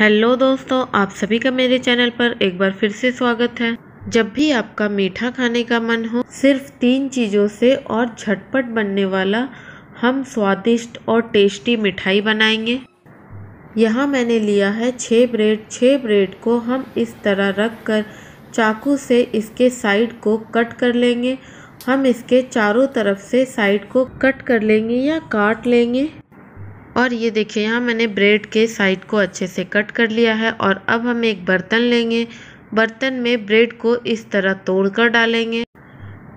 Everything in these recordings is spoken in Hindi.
हेलो दोस्तों, आप सभी का मेरे चैनल पर एक बार फिर से स्वागत है। जब भी आपका मीठा खाने का मन हो, सिर्फ 3 चीज़ों से और झटपट बनने वाला हम स्वादिष्ट और टेस्टी मिठाई बनाएंगे। यहाँ मैंने लिया है 6 ब्रेड को हम इस तरह रख कर चाकू से इसके साइड को कट कर लेंगे। हम इसके चारों तरफ से साइड को कट कर लेंगे या काट लेंगे। और ये देखिए, यहाँ मैंने ब्रेड के साइड को अच्छे से कट कर लिया है। और अब हम एक बर्तन लेंगे, बर्तन में ब्रेड को इस तरह तोड़कर डालेंगे।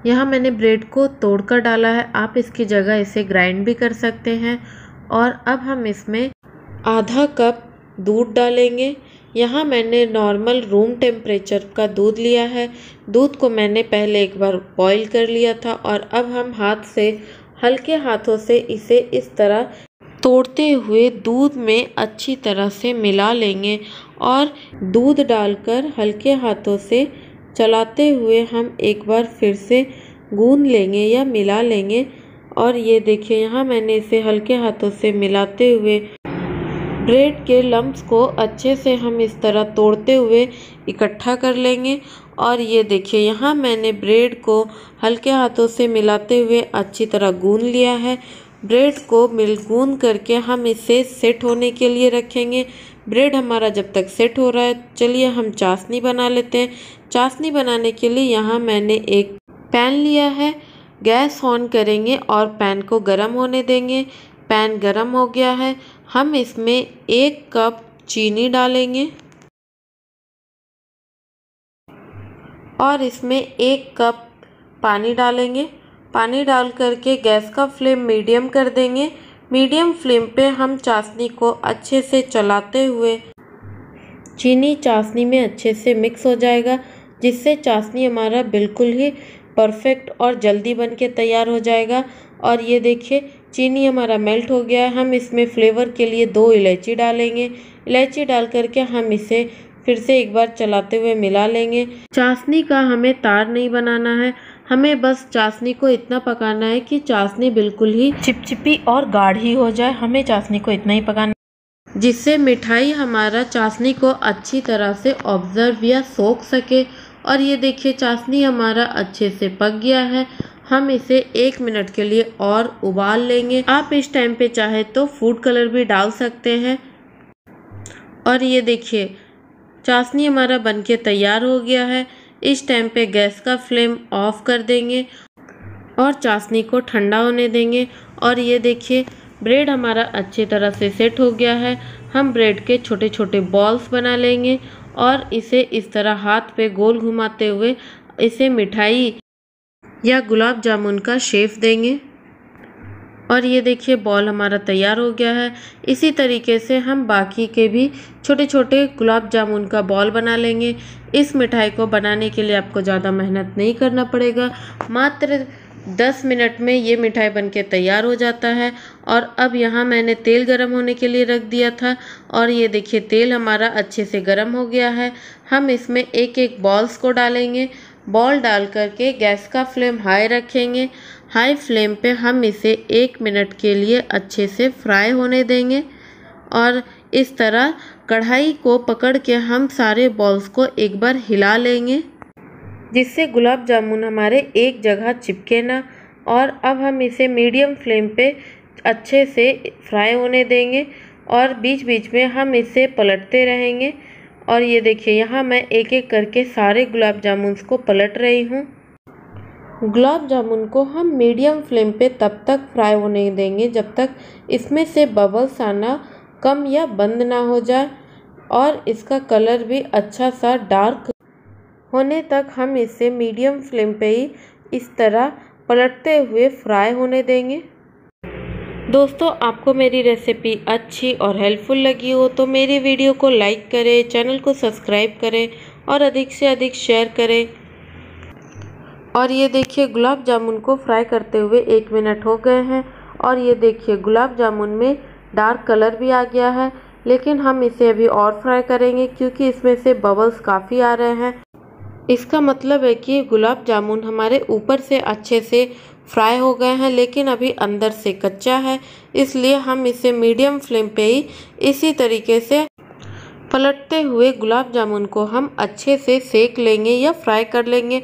यहाँ मैंने ब्रेड को तोड़कर डाला है, आप इसकी जगह इसे ग्राइंड भी कर सकते हैं। और अब हम इसमें आधा कप दूध डालेंगे। यहाँ मैंने नॉर्मल रूम टेम्परेचर का दूध लिया है। दूध को मैंने पहले एक बार बॉईल कर लिया था। और अब हम हाथ से, हल्के हाथों से इसे इस तरह तोड़ते हुए दूध में अच्छी तरह से मिला लेंगे। और दूध डालकर हल्के हाथों से चलाते हुए हम एक बार फिर से गूंद लेंगे या मिला लेंगे। और ये देखिए, यहाँ मैंने इसे हल्के हाथों से मिलाते हुए ब्रेड के लम्ब्स को अच्छे से हम इस तरह तोड़ते हुए इकट्ठा कर लेंगे। और ये देखिए, यहाँ मैंने ब्रेड को हल्के हाथों से मिलाते हुए अच्छी तरह गूंद लिया है। ब्रेड को गूंद करके हम इसे सेट होने के लिए रखेंगे। ब्रेड हमारा जब तक सेट हो रहा है, चलिए हम चाशनी बना लेते हैं। चाशनी बनाने के लिए यहाँ मैंने एक पैन लिया है। गैस ऑन करेंगे और पैन को गर्म होने देंगे। पैन गर्म हो गया है, हम इसमें 1 कप चीनी डालेंगे। और इसमें 1 कप पानी डालेंगे। पानी डाल करके गैस का फ्लेम मीडियम कर देंगे। मीडियम फ्लेम पे हम चाशनी को अच्छे से चलाते हुए चीनी चाशनी में अच्छे से मिक्स हो जाएगा, जिससे चाशनी हमारा बिल्कुल ही परफेक्ट और जल्दी बन के तैयार हो जाएगा। और ये देखिए, चीनी हमारा मेल्ट हो गया है। हम इसमें फ्लेवर के लिए 2 इलायची डालेंगे। इलायची डाल करके हम इसे फिर से एक बार चलाते हुए मिला लेंगे। चाशनी का हमें तार नहीं बनाना है, हमें बस चाशनी को इतना पकाना है कि चाशनी बिल्कुल ही चिपचिपी और गाढ़ी हो जाए। हमें चाशनी को इतना ही पकाना है, जिससे मिठाई हमारा चाशनी को अच्छी तरह से ऑब्जर्व या सोख सके। और ये देखिए, चाशनी हमारा अच्छे से पक गया है। हम इसे 1 मिनट के लिए और उबाल लेंगे। आप इस टाइम पे चाहे तो फूड कलर भी डाल सकते हैं। और ये देखिए, चाशनी हमारा बनके तैयार हो गया है। इस टाइम पे गैस का फ्लेम ऑफ कर देंगे और चाशनी को ठंडा होने देंगे। और ये देखिए, ब्रेड हमारा अच्छी तरह से सेट हो गया है। हम ब्रेड के छोटे छोटे बॉल्स बना लेंगे और इसे इस तरह हाथ पे गोल घुमाते हुए इसे मिठाई या गुलाब जामुन का शेप देंगे। और ये देखिए, बॉल हमारा तैयार हो गया है। इसी तरीके से हम बाकी के भी छोटे छोटे गुलाब जामुन का बॉल बना लेंगे। इस मिठाई को बनाने के लिए आपको ज़्यादा मेहनत नहीं करना पड़ेगा। मात्र 10 मिनट में ये मिठाई बनके तैयार हो जाता है। और अब यहाँ मैंने तेल गरम होने के लिए रख दिया था। और ये देखिए, तेल हमारा अच्छे से गरम हो गया है। हम इसमें 1-1 बॉल्स को डालेंगे। बॉल डाल करके गैस का फ्लेम हाई रखेंगे। हाई फ्लेम पे हम इसे 1 मिनट के लिए अच्छे से फ्राई होने देंगे। और इस तरह कढ़ाई को पकड़ के हम सारे बॉल्स को एक बार हिला लेंगे, जिससे गुलाब जामुन हमारे एक जगह चिपके ना। और अब हम इसे मीडियम फ्लेम पे अच्छे से फ्राई होने देंगे। और बीच बीच में हम इसे पलटते रहेंगे। और ये देखिए, यहाँ मैं 1-1 करके सारे गुलाब जामुन को पलट रही हूँ। गुलाब जामुन को हम मीडियम फ्लेम पे तब तक फ्राई होने देंगे जब तक इसमें से बबल्स आना कम या बंद ना हो जाए। और इसका कलर भी अच्छा सा डार्क होने तक हम इसे मीडियम फ्लेम पे ही इस तरह पलटते हुए फ्राई होने देंगे। दोस्तों, आपको मेरी रेसिपी अच्छी और हेल्पफुल लगी हो तो मेरे वीडियो को लाइक करें, चैनल को सब्सक्राइब करें और अधिक से अधिक शेयर करें। और ये देखिए, गुलाब जामुन को फ्राई करते हुए 1 मिनट हो गए हैं। और ये देखिए, गुलाब जामुन में डार्क कलर भी आ गया है। लेकिन हम इसे अभी और फ्राई करेंगे, क्योंकि इसमें से बबल्स काफ़ी आ रहे हैं। इसका मतलब है कि गुलाब जामुन हमारे ऊपर से अच्छे से फ्राई हो गए हैं, लेकिन अभी अंदर से कच्चा है। इसलिए हम इसे मीडियम फ्लेम पे ही इसी तरीके से पलटते हुए गुलाब जामुन को हम अच्छे से सेक लेंगे या फ्राई कर लेंगे।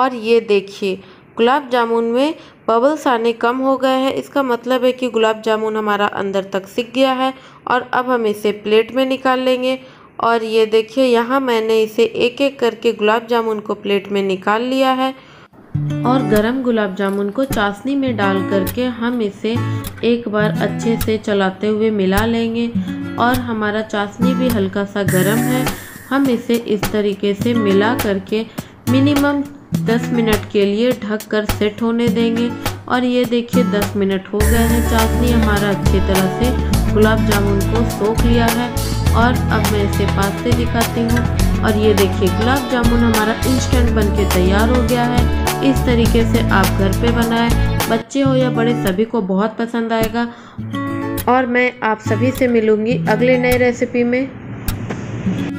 और ये देखिए गुलाब जामुन में बबल्स आने कम हो गए हैं, इसका मतलब है कि गुलाब जामुन हमारा अंदर तक सिक गया है। और अब हम इसे प्लेट में निकाल लेंगे। और ये देखिए यहाँ मैंने इसे एक एक करके गुलाब जामुन को प्लेट में निकाल लिया है। और गरम गुलाब जामुन को चाशनी में डाल करके हम इसे एक बार अच्छे से चलाते हुए मिला लेंगे। और हमारा चाशनी भी हल्का सा गरम है, हम इसे इस तरीके से मिला करके मिनिमम 10 मिनट के लिए ढक कर सेट होने देंगे। और ये देखिए 10 मिनट हो गए हैं, चाशनी हमारा अच्छी तरह से गुलाब जामुन को सोख लिया है। और अब मैं इसे पास से दिखाती हूँ। और ये देखिए गुलाब जामुन हमारा इंस्टेंट बनके तैयार हो गया है। इस तरीके से आप घर पे बनाएं, बच्चे हो या बड़े सभी को बहुत पसंद आएगा। और मैं आप सभी से मिलूँगी अगले नए रेसिपी में।